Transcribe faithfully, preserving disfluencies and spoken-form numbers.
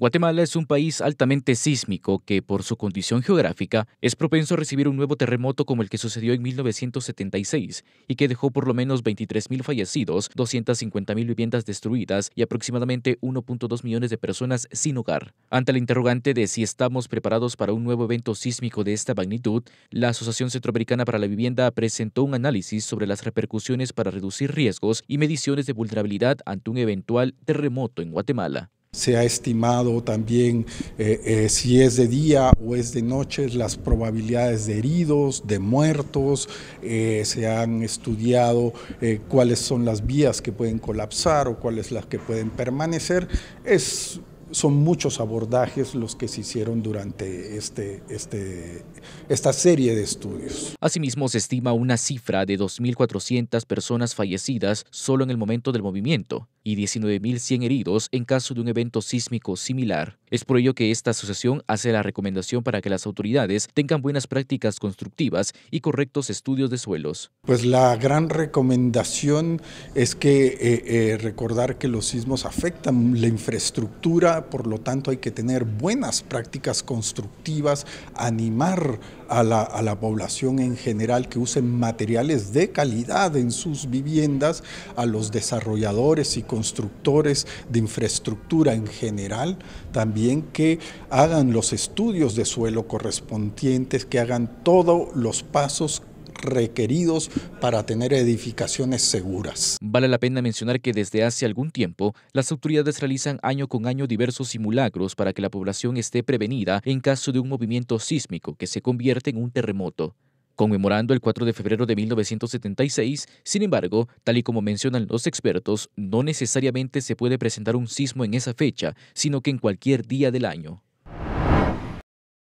Guatemala es un país altamente sísmico que, por su condición geográfica, es propenso a recibir un nuevo terremoto como el que sucedió en mil novecientos setenta y seis y que dejó por lo menos veintitrés mil fallecidos, doscientas cincuenta mil viviendas destruidas y aproximadamente uno punto dos millones de personas sin hogar. Ante la interrogante de si estamos preparados para un nuevo evento sísmico de esta magnitud, la Asociación Centroamericana para la Vivienda presentó un análisis sobre las repercusiones para reducir riesgos y mediciones de vulnerabilidad ante un eventual terremoto en Guatemala. Se ha estimado también eh, eh, si es de día o es de noche las probabilidades de heridos, de muertos, eh, se han estudiado eh, cuáles son las vías que pueden colapsar o cuáles las que pueden permanecer. Es, son muchos abordajes los que se hicieron durante este, este, esta serie de estudios. Asimismo, se estima una cifra de dos mil cuatrocientas personas fallecidas solo en el momento del movimiento y diecinueve mil cien heridos en caso de un evento sísmico similar. Es por ello que esta asociación hace la recomendación para que las autoridades tengan buenas prácticas constructivas y correctos estudios de suelos. Pues la gran recomendación es que eh, eh, recordar que los sismos afectan la infraestructura, por lo tanto hay que tener buenas prácticas constructivas, animar a la, a la población en general que usen materiales de calidad en sus viviendas, a los desarrolladores y constructores de infraestructura en general, también que hagan los estudios de suelo correspondientes, que hagan todos los pasos requeridos para tener edificaciones seguras. Vale la pena mencionar que desde hace algún tiempo, las autoridades realizan año con año diversos simulacros para que la población esté prevenida en caso de un movimiento sísmico que se convierte en un terremoto. Conmemorando el cuatro de febrero de mil novecientos setenta y seis, sin embargo, tal y como mencionan los expertos, no necesariamente se puede presentar un sismo en esa fecha, sino que en cualquier día del año.